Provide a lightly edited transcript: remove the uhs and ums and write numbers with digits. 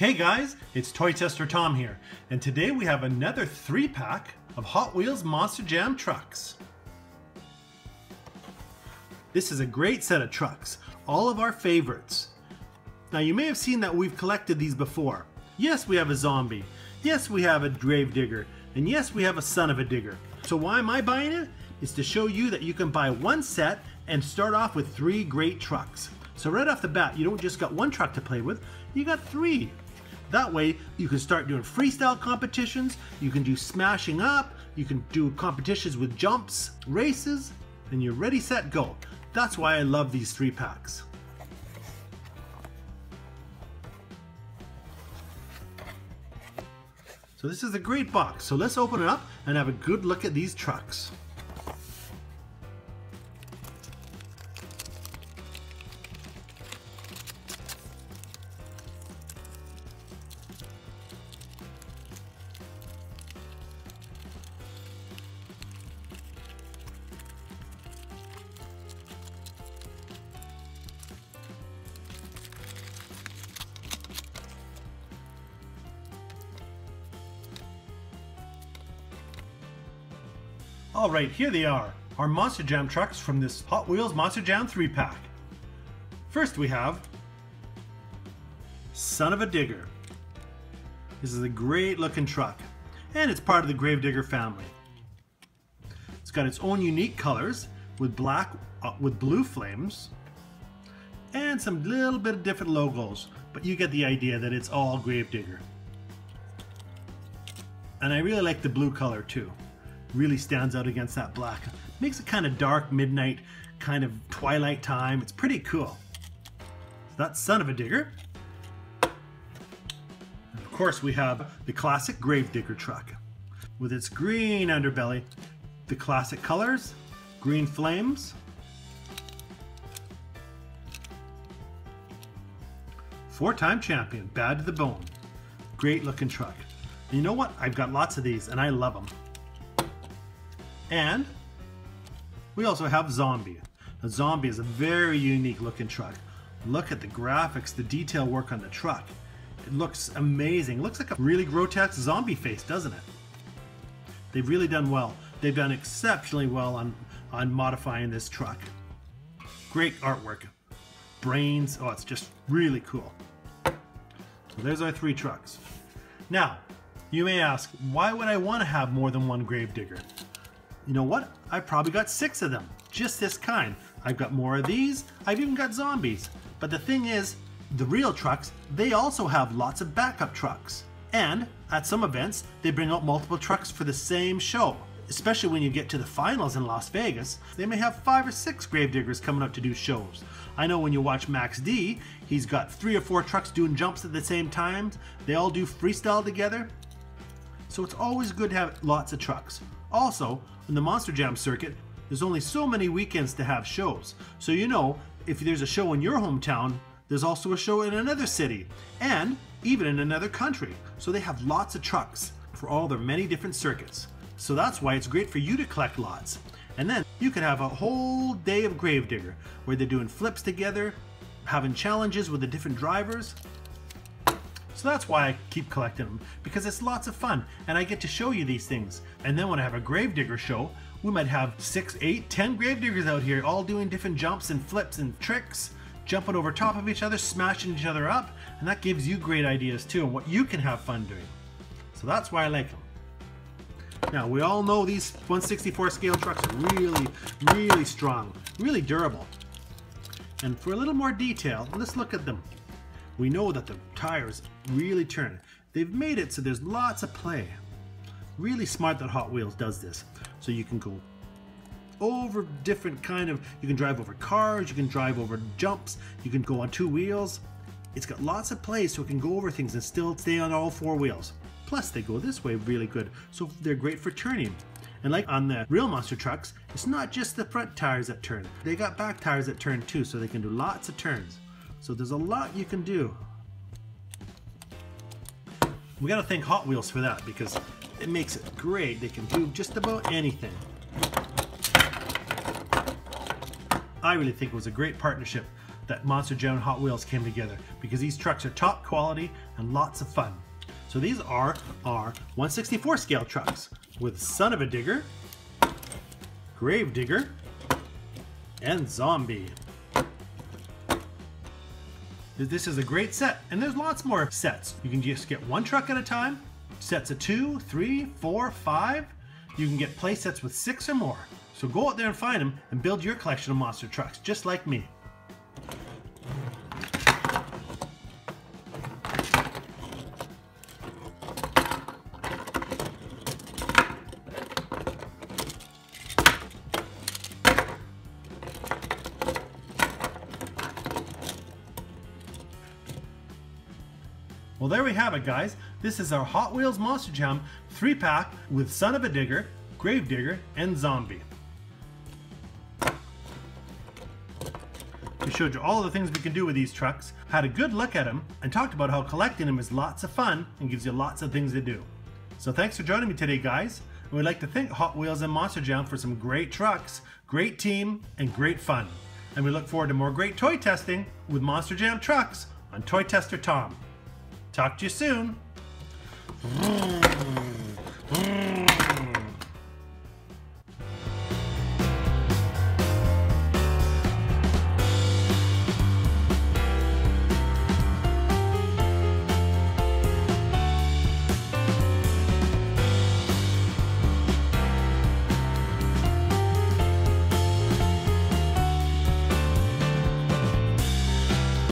Hey guys, it's Toy Tester Tom here, and today we have another 3-pack of Hot Wheels Monster Jam trucks. This is a great set of trucks, all of our favorites. Now you may have seen that we've collected these before. Yes, we have a Zombie, yes we have a Grave Digger, and yes we have a Son-uva Digger. So why am I buying it? It's to show you that you can buy one set and start off with 3 great trucks. So right off the bat, you don't just got one truck to play with, you got 3. That way, you can start doing freestyle competitions, you can do smashing up, you can do competitions with jumps, races, and you're ready, set, go. That's why I love these 3-packs. So this is a great box, so let's open it up and have a good look at these trucks. Alright, here they are, our Monster Jam trucks from this Hot Wheels Monster Jam 3-pack. First we have Son-uva Digger. This is a great looking truck, and it's part of the Grave Digger family. It's got its own unique colors with black, with blue flames, and some little bit of different logos, but you get the idea that it's all Grave Digger. And I really like the blue color too. Really stands out against that black. Makes it kind of dark, midnight, kind of twilight time. It's pretty cool. So that's Son-uva Digger. And of course we have the classic Grave Digger truck with its green underbelly, the classic colors, green flames, four-time champion, bad to the bone. Great looking truck. And you know what? I've got lots of these and I love them. And we also have Zombie. Now Zombie is a very unique looking truck. Look at the graphics, the detail work on the truck. It looks amazing. It looks like a really grotesque zombie face, doesn't it? They've really done well. They've done exceptionally well on modifying this truck. Great artwork. Brains, oh, it's just really cool. So there's our 3 trucks. Now, you may ask, why would I want to have more than one Grave Digger? You know what? I've probably got 6 of them, just this kind. I've got more of these, I've even got zombies. But the thing is, the real trucks, they also have lots of backup trucks. And at some events, they bring out multiple trucks for the same show. Especially when you get to the finals in Las Vegas, they may have 5 or 6 Grave Diggers coming up to do shows. I know when you watch Max-D, he's got 3 or 4 trucks doing jumps at the same time. They all do freestyle together. So it's always good to have lots of trucks. Also, in the Monster Jam circuit, there's only so many weekends to have shows. So you know, if there's a show in your hometown, there's also a show in another city, and even in another country. So they have lots of trucks for all their many different circuits. So that's why it's great for you to collect lots. And then you can have a whole day of Grave Digger, where they're doing flips together, having challenges with the different drivers. So that's why I keep collecting them, because it's lots of fun and I get to show you these things. And then when I have a Grave Digger show, we might have 6, 8, 10 Grave Diggers out here all doing different jumps and flips and tricks, jumping over top of each other, smashing each other up, and that gives you great ideas too and what you can have fun doing. So that's why I like them. Now we all know these 1/64 scale trucks are really strong, really durable. And for a little more detail, let's look at them. We know that the tires really turn. They've made it so there's lots of play. Really smart that Hot Wheels does this. So you can go over different kind of, you can drive over cars, you can drive over jumps, you can go on 2 wheels. It's got lots of play so it can go over things and still stay on all 4 wheels. Plus they go this way really good, so they're great for turning. And like on the real monster trucks, it's not just the front tires that turn. They got back tires that turn too, so they can do lots of turns. So there's a lot you can do. We gotta thank Hot Wheels for that because it makes it great. They can do just about anything. I really think it was a great partnership that Monster Jam and Hot Wheels came together, because these trucks are top quality and lots of fun. So these are our 1/64 scale trucks with Son-uva Digger, Grave Digger, and Zombie. This is a great set, and there's lots more sets. You can just get one truck at a time, sets of 2, 3, 4, 5. You can get play sets with 6 or more. So go out there and find them and build your collection of monster trucks, just like me. Well, there we have it, guys. This is our Hot Wheels Monster Jam 3-pack with Son-uva Digger, Grave Digger, and Zombie. We showed you all the things we can do with these trucks, had a good look at them, and talked about how collecting them is lots of fun and gives you lots of things to do. So thanks for joining me today, guys. And we'd like to thank Hot Wheels and Monster Jam for some great trucks, great team, and great fun. And we look forward to more great toy testing with Monster Jam trucks on Toy Tester Tom. Talk to you soon.